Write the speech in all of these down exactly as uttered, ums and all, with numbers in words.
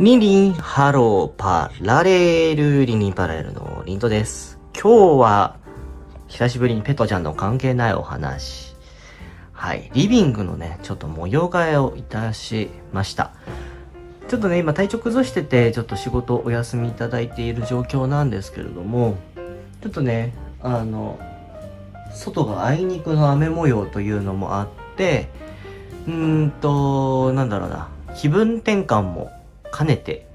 リリン、ハロー、パラレル、リリンパラレルのリントです。今日は、久しぶりにペトちゃんの関係ないお話。はい。リビングのね、ちょっと模様替えをいたしました。ちょっとね、今体調崩してて、ちょっと仕事お休みいただいている状況なんですけれども、ちょっとね、あの、外があいにくの雨模様というのもあって、うーんと、なんだろうな、気分転換も兼ねて、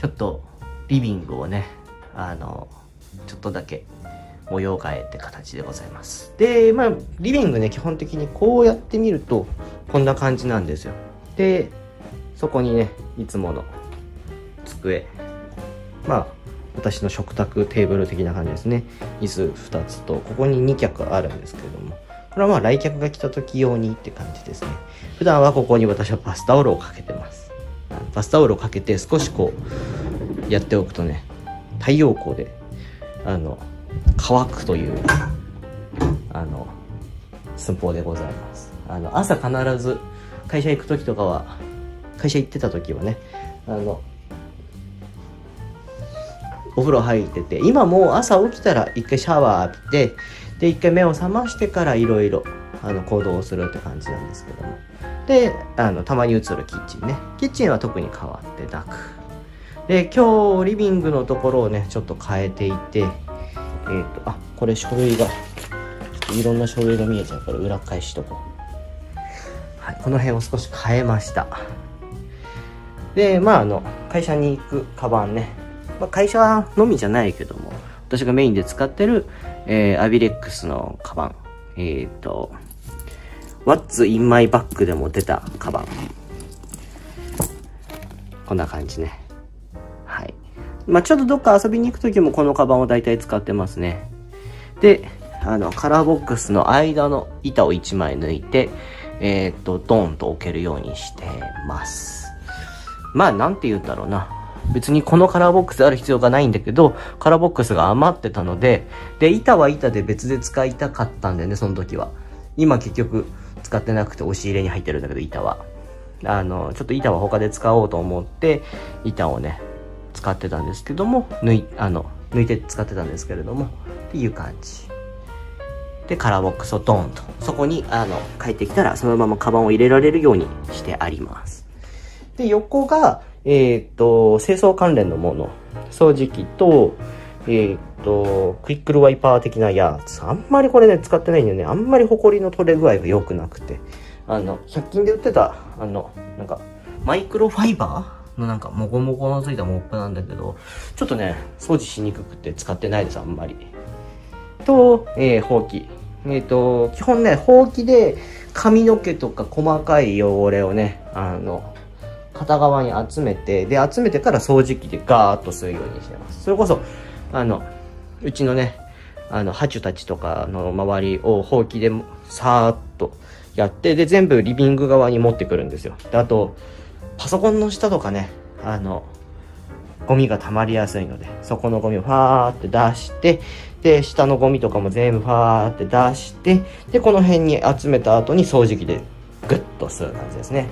ちょっとリビングをね、あの、ちょっとだけ模様替えって形でございます。で、まあ、リビングね、基本的にこうやってみると、こんな感じなんですよ。で、そこにね、いつもの机、まあ、私の食卓テーブル的な感じですね。椅子ふたつと、ここにに脚あるんですけれども、これはまあ、来客が来た時用にって感じですね。普段はここに私はバスタオルをかけてます。バスタオルをかけて少しこうやっておくとね、太陽光であの乾くというあの寸法でございます。あの朝必ず会社行く時とかは、会社行ってた時はね、あのお風呂入ってて、今もう朝起きたら一回シャワー浴びて、で一回目を覚ましてからいろいろあの行動をするって感じなんですけども、であのたまに映るキッチンね、キッチンは特に変わってなく、で今日リビングのところをねちょっと変えていて、えっとあこれ書類がいろんな書類が見えちゃうから裏返しとこう、はい、この辺を少し変えました。でまああの会社に行くカバンね、まあ、会社のみじゃないけども私がメインで使ってる、えー、アビレックスのカバン、えー、っとWhat's in my bag でも出たカバン。こんな感じね。はい。まあ、ちょっとどっか遊びに行くときもこのカバンを大体使ってますね。で、あの、カラーボックスの間の板をいちまい抜いて、えー、っと、ドーンと置けるようにしてます。まあ、なんて言うんだろうな。別にこのカラーボックスである必要がないんだけど、カラーボックスが余ってたので、で、板は板で別で使いたかったんだよね、その時は。今結局、使ってなくて押し入れに入ってるんだけど、板はあのちょっと板は他で使おうと思って板をね使ってたんですけども、抜いあの抜いて使ってたんですけれどもっていう感じで、カラーボックスをドーンとそこにあの帰ってきたらそのままカバンを入れられるようにしてあります。で横がえっと清掃関連のもの、掃除機とえー、っと、クイックルワイパー的なやつ。あんまりこれね、使ってないんだよね。あんまりホコリの取れ具合が良くなくて。あの、ひゃく均で売ってた、あの、なんか、マイクロファイバーのなんか、もごもごのついたモップなんだけど、ちょっとね、掃除しにくくて使ってないです、あんまり。と、えー、ほうき。えー、っと、基本ね、ほうきで髪の毛とか細かい汚れをね、あの、片側に集めて、で、集めてから掃除機でガーッとするようにしてます。それこそ、あの、うちのね、あの、ハチュたちとかの周りをほうきでさーっとやって、で、全部リビング側に持ってくるんですよ。で、あと、パソコンの下とかね、あの、ゴミが溜まりやすいので、そこのゴミをファーって出して、で、下のゴミとかも全部ファーって出して、で、この辺に集めた後に掃除機でグッとする感じですね。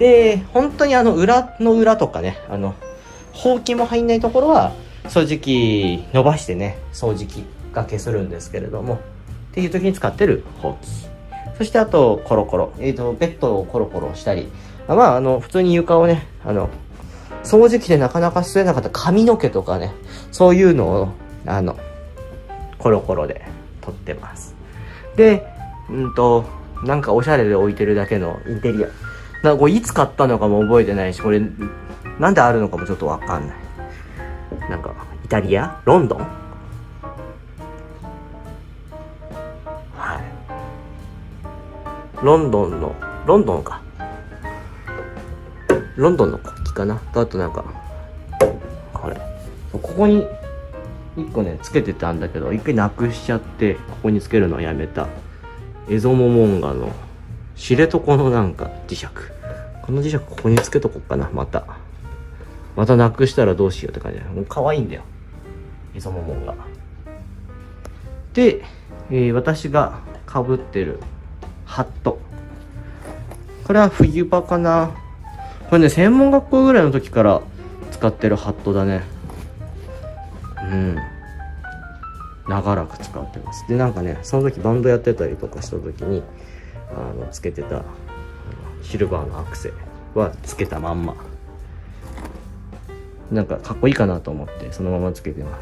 で、本当にあの、裏の裏とかね、あの、ほうきも入んないところは、掃除機伸ばしてね、掃除機がけするんですけれども、っていう時に使ってるほうき。そしてあと、コロコロ。えっと、ベッドをコロコロしたり、まあ、あの、普通に床をね、あの、掃除機でなかなか吸えなかった髪の毛とかね、そういうのを、あの、コロコロで取ってます。で、うんと、なんかおしゃれで置いてるだけのインテリア。なんかこれいつ買ったのかも覚えてないし、これ、なんであるのかもちょっとわかんない。なんかイタリア、ロンドン、はい、ロンドンのロンドンかロンドンの国旗かなと、あとなんかこれここにいっこねつけてたんだけどいっかいなくしちゃって、ここにつけるのはやめたエゾモモンガの知床のなんか磁石、この磁石ここにつけとこっかな、また。またなくしたらどうしようって感じだよ。もう可愛いんだよ。エゾモモンが。で、えー、私が被ってるハット。これは冬場かな。これね、専門学校ぐらいの時から使ってるハットだね。うん。長らく使ってます。で、なんかね、その時バンドやってたりとかした時に、あの、つけてた、シルバーのアクセはつけたまんま。なんかかっこいいかなと思って、そのままつけてま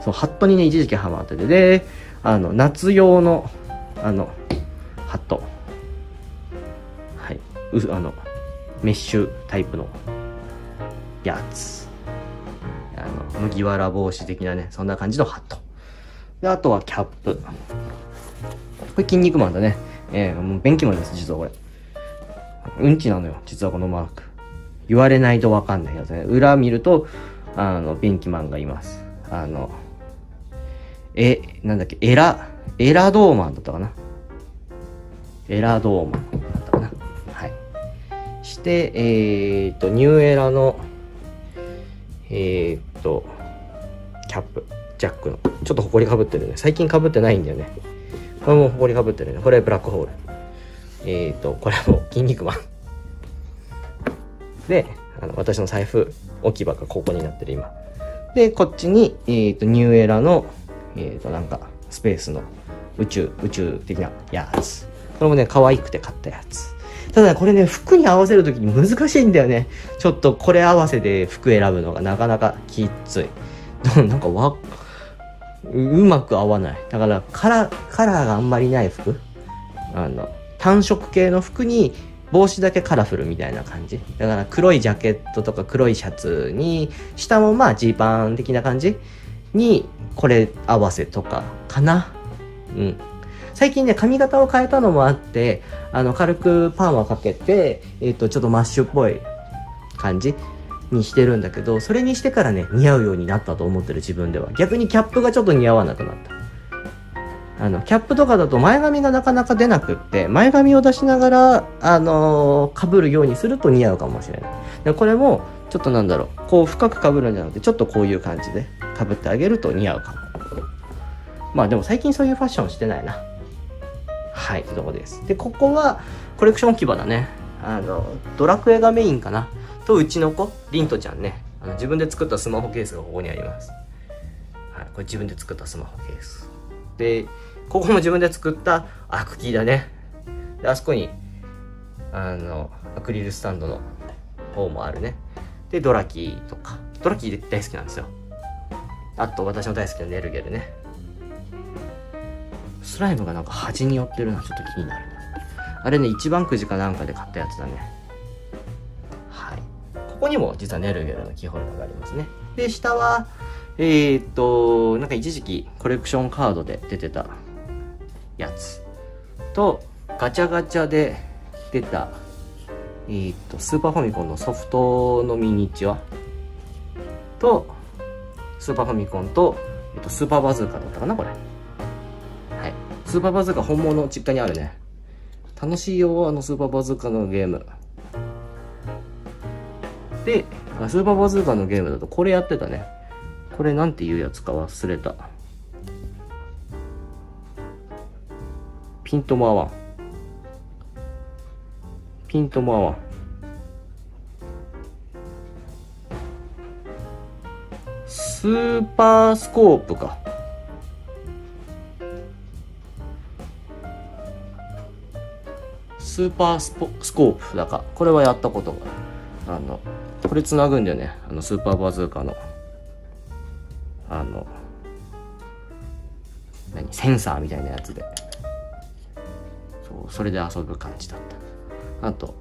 す。そう、ハットにね、一時期ハマってて、で、あの、夏用の、あの、ハット。はい。う、あの、メッシュタイプのやつ。あの、麦わら帽子的なね、そんな感じのハット。で、あとはキャップ。これ、筋肉マンだね。えー、もう便器マンです、実はこれ。うんちなのよ、実はこのマーク。言われないとわかんないやつね。裏見ると、あの、便器マンがいます。あの、え、なんだっけ、エラ、エラドーマンだったかな。エラドーマンだったかな。はい。して、えーっと、ニューエラの、えーっと、キャップ、ジャックの。ちょっと埃かぶってるね。最近かぶってないんだよね。これも埃かぶってるね。これブラックホール。えーっと、これも筋肉マン。で、あの、私の財布置き場がここになってる今。で、こっちに、えーっと、ニューエラの、えーっと、なんか、スペースの宇宙、宇宙的なやつ。これもね、可愛くて買ったやつ。ただ、ね、これね、服に合わせるときに難しいんだよね。ちょっとこれ合わせで服選ぶのがなかなかきっつい。なんかわ、うまく合わない。だからカラー、カラーがあんまりない服、あの、単色系の服に帽子だけカラフルみたいな感じ。だから黒いジャケットとか黒いシャツに、下もまあジーパン的な感じに、これ合わせとかかな。うん。最近ね、髪型を変えたのもあって、あの、軽くパーマかけて、えっと、ちょっとマッシュっぽい感じにしてるんだけど、それにしてからね、似合うようになったと思ってる自分では。逆にキャップがちょっと似合わなくなった。あの、キャップとかだと前髪がなかなか出なくって、前髪を出しながら、あのー、被るようにすると似合うかもしれない。で、これも、ちょっとなんだろう、こう深く被るんじゃなくて、ちょっとこういう感じで被ってあげると似合うかも。まあでも最近そういうファッションしてないな。はい、というとこです。で、ここはコレクション置き場だね。あの、ドラクエがメインかな。と、うちの子、リントちゃんね。あの、自分で作ったスマホケースがここにあります。はい、これ自分で作ったスマホケース。で、ここも自分で作ったアクキーだね。で、あそこに、あの、アクリルスタンドの方もあるね。で、ドラキーとか。ドラキー大好きなんですよ。あと、私の大好きなネルゲルね。スライムがなんか端に寄ってるのはちょっと気になるな。あれね、一番くじかなんかで買ったやつだね。はい。ここにも実はネルゲルのキーホルダーがありますね。で、下は、えー、っと、なんか一時期コレクションカードで出てたやつと、ガチャガチャで出た、えー、っと、スーパーファミコンのソフトのミニチュアと、スーパーファミコンと、えー、っと、スーパーバズーカだったかな、これ。スーパーバズーカ本物実家にあるね。楽しいよ、あのスーパーバズーカのゲーム。で、スーパーバズーカのゲームだとこれやってたね。これなんていうやつか忘れた。ピントも合わん。ピントも合わん。スーパースコープか。スーパースポスコープだか。これはやったことがあの、これつなぐんだよね。あの、スーパーバズーカの、あの、何、センサーみたいなやつで。そう、それで遊ぶ感じだった。あと、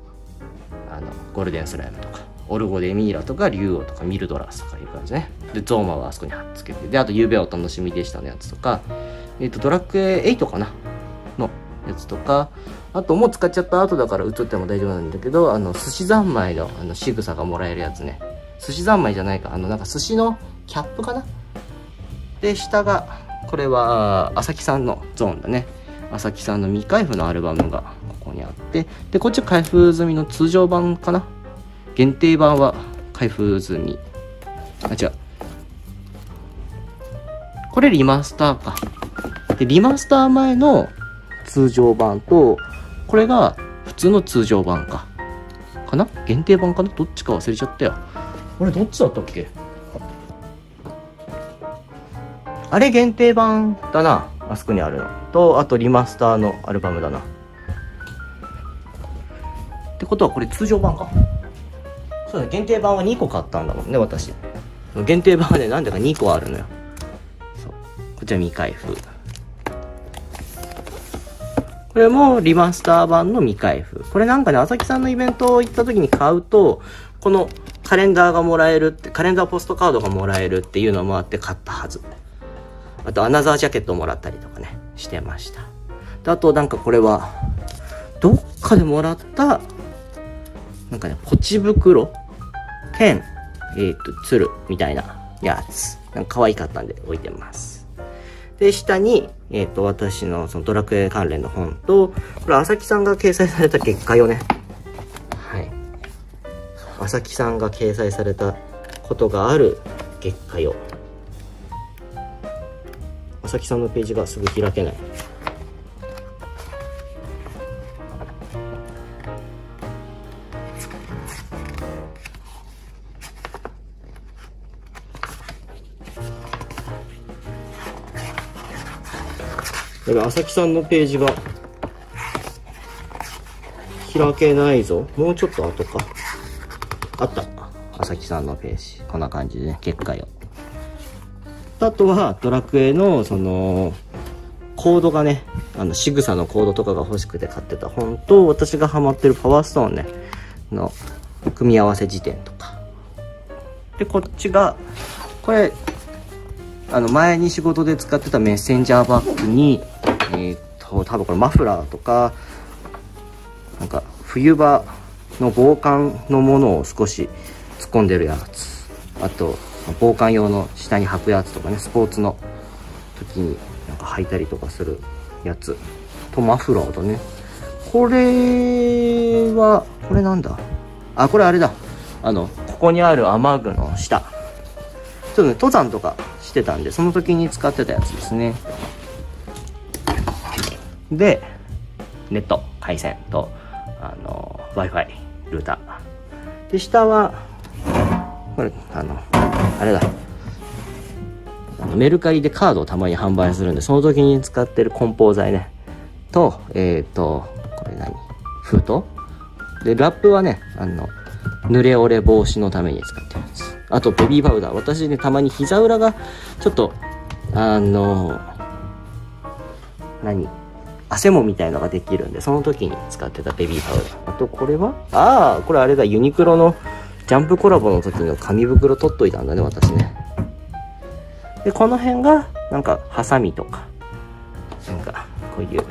あの、ゴールデンスライムとか、オルゴ・デ・ミイラとか、竜王とか、ミルドラスとかいう感じね。で、ゾーマはあそこに貼っつけて。で、あと、ゆうべお楽しみでしたのやつとか、えっと、ドラクエはちかなのやつとか、あともう使っちゃった後だから映っても大丈夫なんだけど、あの、寿司三昧の、あの、仕草がもらえるやつね。寿司三昧じゃないか。あの、なんか寿司のキャップかな?で、下が、これは、朝木さんのゾーンだね。朝木さんの未開封のアルバムがここにあって、で、こっち開封済みの通常版かな?限定版は開封済み。あ、違う。これリマスターか。で、リマスター前の通常版と、これが普通の通常版か。かな?限定版かな?どっちか忘れちゃったよ。これどっちだったっけ。あれ限定版だな、あそこにあるのと、あとリマスターのアルバムだな。ってことはこれ通常版か。そうだ、限定版はにこ買ったんだもんね、私。限定版はね、なんだかにこあるのよ。そう。こちら未開封。これもリマスター版の未開封。これなんかね、朝木さんのイベント行った時に買うと、このカレンダーがもらえるって、カレンダーポストカードがもらえるっていうのもあって買ったはず。あとアナザージャケットもらったりとかね、してました。であとなんかこれは、どっかでもらった、なんかね、ポチ袋兼、えっと、つるみたいなやつ。なんか可愛かったんで置いてます。で、下に、えっと、私のそのドラクエ関連の本と、これ、朝木さんが掲載された月刊よね。はい。朝木さんが掲載されたことがある月刊よ。朝木さんのページがすぐ開けない。これ朝木さんのページが開けないぞ。もうちょっと後か。あった。朝木さんのページ。こんな感じでね、結果よ。あとはドラクエのそのコードがね、あの仕草のコードとかが欲しくて買ってた本と、私がハマってるパワーストーンねの組み合わせ辞典とかで、こっちがこれあの前に仕事で使ってたメッセンジャーバッグに、えっと多分これマフラーとかなんか冬場の防寒のものを少し突っ込んでるやつ、あと防寒用の下に履くやつとかね、スポーツの時になんか履いたりとかするやつと、マフラーだね。これはこれなんだ、あ、これあれだ、あのここにある雨具の下、ちょっとね登山とかしてたんでその時に使ってたやつですね。でネット回線と Wi-Fi ルーターで、下はこれあのあれだ、あのメルカリでカードをたまに販売するんで、その時に使ってる梱包材ねと、えっとこれ何、封筒で、ラップはね、あの濡れ折れ防止のために使ってるやつ、あとベビーパウダー。私ね、たまに膝裏がちょっとあの何、汗もみたいのができるんで、その時に使ってたベビーパウダー。あとこれは、ああこれあれだ、ユニクロのジャンプコラボの時の紙袋取っといたんだね、私ね。で、この辺が、なんか、ハサミとか、なんか、こういう、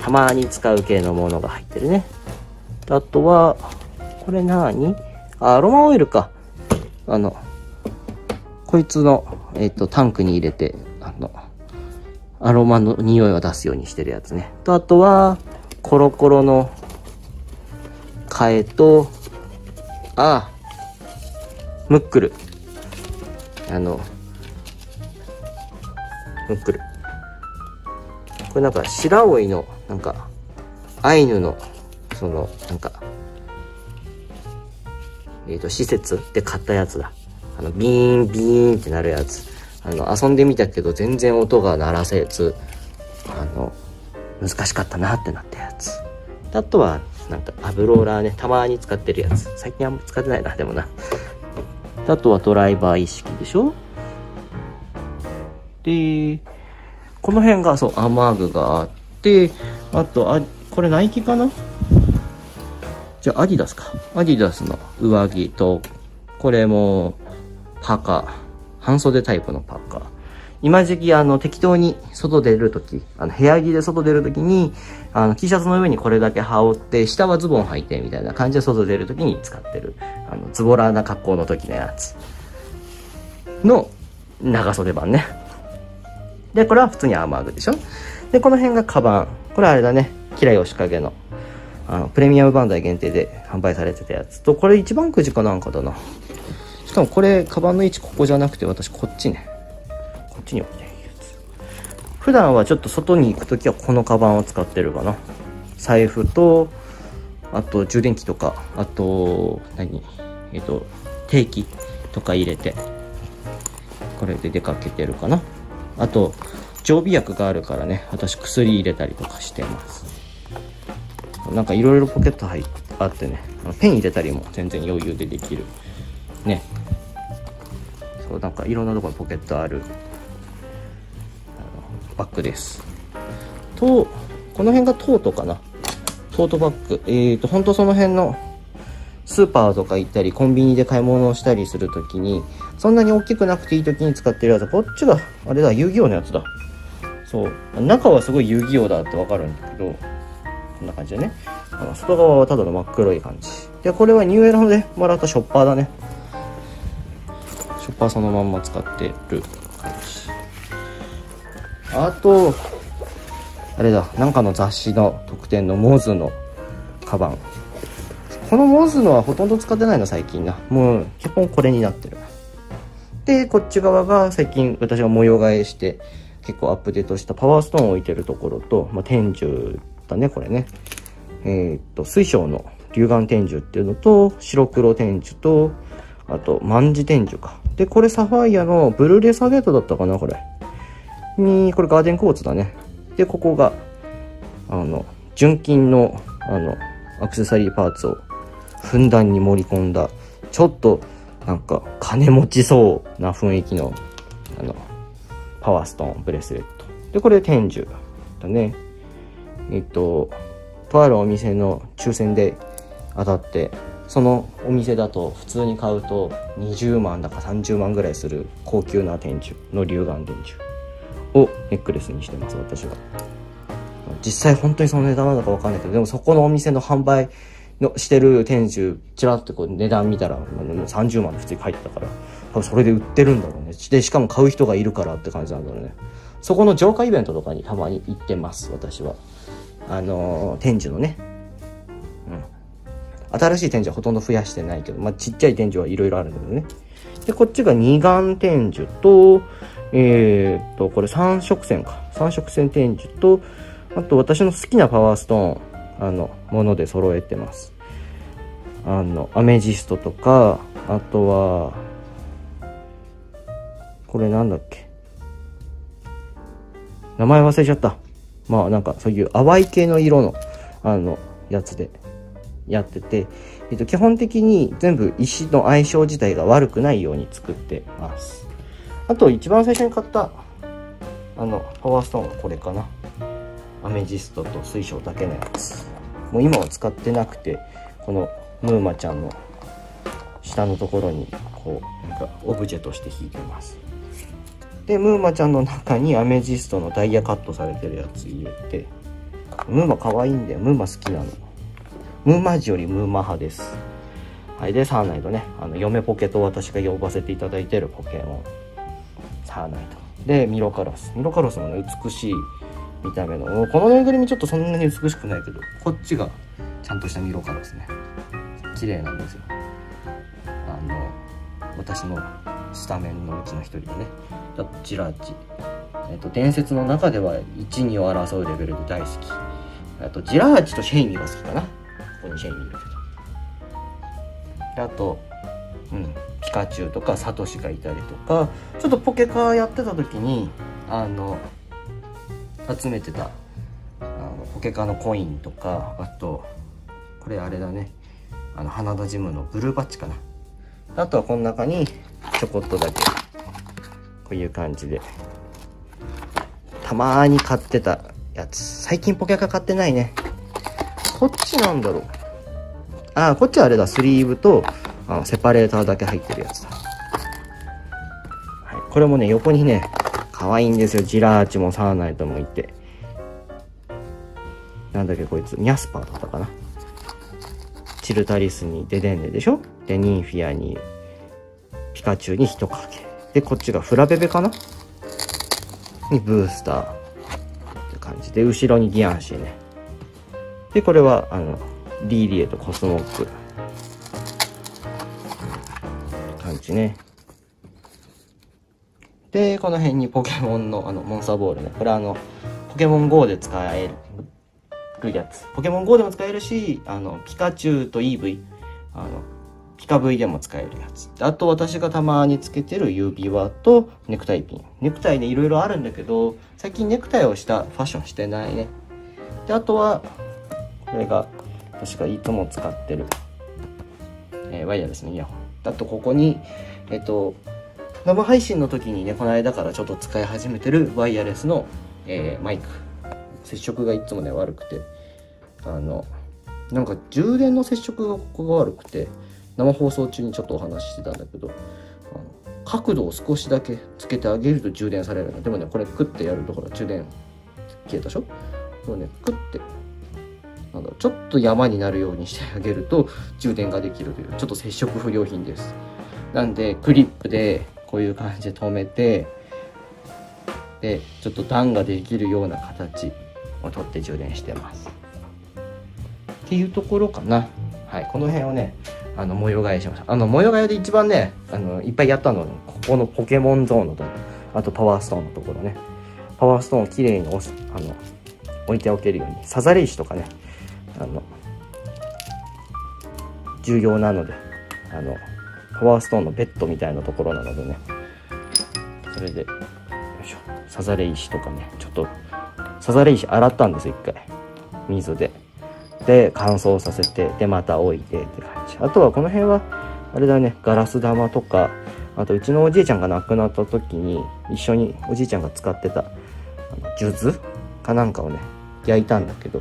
たまに使う系のものが入ってるね。あとは、これ何？あ、アロマオイルか。あの、こいつの、えっと、タンクに入れて、あの、アロマの匂いを出すようにしてるやつね。と、あとは、コロコロの、替えと、ああムックル、あのムックル、これなんか白老のなんかアイヌのそのなんかえっと施設で買ったやつだ。あのビーンビーンってなるやつ、あの遊んでみたけど全然音が鳴らせず、あの難しかったなってなったやつ。あとはなんかアブローラーね、たまに使ってるやつ。最近あんま使ってないな、でもな。あとはドライバー一式でしょ。で、この辺がそう雨具があって、あとあこれナイキかな？じゃあアディダスか。アディダスの上着と、これもパーカー、半袖タイプのパーカー。今時期あの適当に外出るとき、あの部屋着で外出るときに、あの T シャツの上にこれだけ羽織って、下はズボン履いてみたいな感じで外出るときに使ってる、あのズボラな格好の時のやつの長袖版ね。で、これは普通に雨具でしょ。で、この辺がカバン。これあれだね。キラヨシカゲの、あのプレミアムバンダイ限定で販売されてたやつと、これ一番くじかなんかだな。しかもこれカバンの位置ここじゃなくて、私こっちね。こっちに置いてるやつ。普段はちょっと外に行くときはこのカバンを使ってるかな。財布と、あと充電器とか、あと何、えっと定期とか入れて、これで出かけてるかな。あと常備薬があるからね、私薬入れたりとかしてます。なんかいろいろポケット入ってあってね、ペン入れたりも全然余裕でできるね。そう、なんかいろんなところにポケットあるあのバッグです。とこの辺がトートかな、トートバッグ。えっとほんとその辺のスーパーとか行ったりコンビニで買い物をしたりするときに、そんなに大きくなくていいときに使ってるやつ。こっちがあれだ、遊戯王のやつだ。そう、中はすごい遊戯王だってわかるんだけど、こんな感じでね、あの外側はただの真っ黒い感じで、これはニューエラでもらったショッパーだね。ショッパーそのまんま使ってる感じ。あとあれだ、なんかの雑誌の特典のモズのカバン。このモズのはほとんど使ってないの最近な。もう基本これになってる。でこっち側が最近私が模様替えして結構アップデートしたパワーストーンを置いてるところと、まあ、天獣だねこれね。えー、っと水晶の龍眼天獣っていうのと白黒天獣と、あと万字天獣か。でこれサファイアのブルーレサゲートだったかな、これにこれガーデンコーツだね。でここがあの純金のあのアクセサリーパーツをふんだんに盛り込んだ、ちょっとなんか金持ちそうな雰囲気のあのパワーストーンブレスレットで、これ天獣だね。えっととあるお店の抽選で当たって、そのお店だと普通に買うとにじゅうまんだかさんじゅうまんぐらいする高級な天獣の龍眼天獣をネックレスにしてます私は。実際本当にその値段なのか分かんないけど、でもそこのお店の販売のしてる天獣ちらっとこう値段見たらさんじゅうまんで普通に入ってたから、多分それで売ってるんだろうね。でしかも買う人がいるからって感じなんだろうね。そこの浄化イベントとかにたまに行ってます私は。あのー、天獣のね、うん、新しい天獣はほとんど増やしてないけど、まあ、ちっちゃい天獣はいろいろあるんだけどね。でこっちが二眼天獣と、えー、っとこれ三色線か、三色線天獣と、あと私の好きなパワーストーンあのもので揃えてます。あのアメジストとか、あとはこれなんだっけ、名前忘れちゃった。まあなんかそういう淡い系の色のあのやつでやってて、えっと、基本的に全部石の相性自体が悪くないように作ってます。あと一番最初に買ったあのパワーストーンはこれかな、アメジストと水晶だけのやつ。もう今は使ってなくて、このムーマちゃんの下のところにこうなんかオブジェとして引いてます。でムーマちゃんの中にアメジストのダイヤカットされてるやつ入れて、ムーマ可愛いんだよ、ムーマ好きなの。ムーマジよりムーマ派です。はい。でサーナイドね、あの嫁ポケと私が呼ばせていただいてるポケモンサーナイドで、ミロカロス。ミロカロスもね、美しい見た目の、このぬいぐるみちょっとそんなに美しくないけど、こっちがちゃんとしたミロカロスね、綺麗なんですよ。あの私のスタメンのうちの一人でね、ジラーチ、えっと、伝説の中ではいちにを争うレベルで大好き。あとジラーチとシェイミーが好きかな。ここにシェイミーいるけど、あと、うん、ピカチュウとかサトシがいたりとか、ちょっとポケカーやってた時にあの集めてたあのポケカのコインとか、あとこれあれだね、あの花田ジムのブルーバッジかな。あとはこの中にちょこっとだけこういう感じでたまーに買ってたやつ。最近ポケカ買ってないね。こっちなんだろう、ああこっちはあれだ、スリーブとあのセパレーターだけ入ってるやつだ、はい、これもね横にね可愛いんですよ。ジラーチもサーナイトもいて、なんだっけこいつ、ニャスパーだったかな。チルタリスにデデンネでしょ、でニンフィアにピカチュウにひとかけで、こっちがフラベベかなにブースターって感じで、後ろにギアンシーね。でこれはあのリーリエとコスモック感じね。でこの辺にポケモンのあのモンスターボールね、これはあのポケモン ゴー で使えるやつ。ポケモン ゴー でも使えるし、あのピカチュウとイーブイ、あのピカ V でも使えるやつ。あと私がたまにつけてる指輪とネクタイピン。ネクタイね、いろいろあるんだけど、最近ネクタイをしたファッションしてないね。で、あとは、これが、私がいつも使ってる、えー、ワイヤレスのイヤホン。あと、ここに、えっと、生配信の時にね、この間からちょっと使い始めてるワイヤレスの、えー、マイク。接触がいつもね、悪くて。あの、なんか充電の接触がここが悪くて、生放送中にちょっとお話ししてたんだけど、あの角度を少しだけつけてあげると充電されるの。でもね、これクッてやるとほら充電消えたでしょ。こうね、クッてなんだろう、ちょっと山になるようにしてあげると充電ができるという、ちょっと接触不良品です。なんでクリップでこういう感じで留めて、でちょっと段ができるような形を取って充電してますっていうところかな。はい、この辺をね、あの模様替えしました。あの模様替えで一番ね、あのいっぱいやったのはここのポケモンゾーンのところ、あとパワーストーンのところね。パワーストーンをきれいにおしあの置いておけるように、さざれ石とかね、あの重要なので、あのパワーストーンのベッドみたいなところなのでね、それでよいしょ、さざれ石とかね、ちょっとさざれ石洗ったんですよ、一回水で。で乾燥させて、でまた置いてって感じ。あとはこの辺はあれだね、ガラス玉とか、あとうちのおじいちゃんが亡くなった時に一緒におじいちゃんが使ってたあの数珠かなんかをね焼いたんだけど、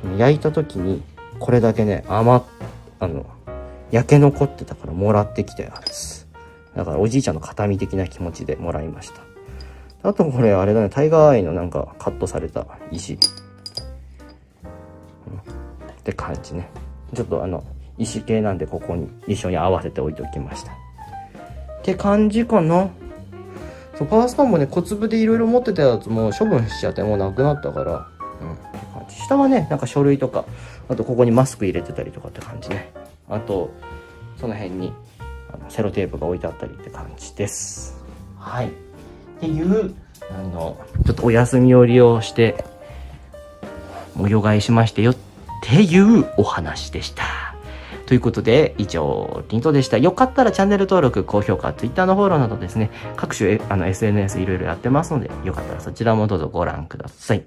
その焼いた時にこれだけね余っあの焼け残ってたからもらってきたやつだから、おじいちゃんの形見的な気持ちでもらいました。あとこれあれだね、タイガーアイのなんかカットされた石って感じね。ちょっとあの石系なんで、ここに一緒に合わせて置いておきましたって感じかな。そう、パワーストーンもね、小粒でいろいろ持ってたやつも処分しちゃって、もうなくなったから、うん、って感じ。下はね、なんか書類とか、あとここにマスク入れてたりとかって感じね。あとその辺にあのセロテープが置いてあったりって感じです。はい、っていうあのちょっとお休みを利用して模様替えしましてよっていうお話でした。ということで、以上、リントでした。よかったらチャンネル登録、高評価、Twitter のフォローなどですね、各種あの エスエヌエス いろいろやってますので、よかったらそちらもどうぞご覧ください。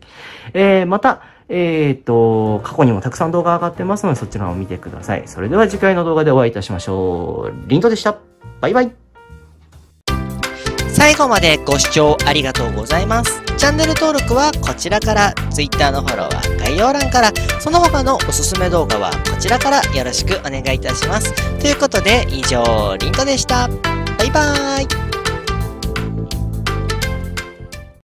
えー、また、えーと、過去にもたくさん動画上がってますので、そちらも見てください。それでは次回の動画でお会いいたしましょう。リントでした。バイバイ。最後までご視聴ありがとうございます。チャンネル登録はこちらから、Twitter のフォローは概要欄から、その他のおすすめ動画はこちらからよろしくお願いいたします。ということで、以上、リントでした。バイバーイ。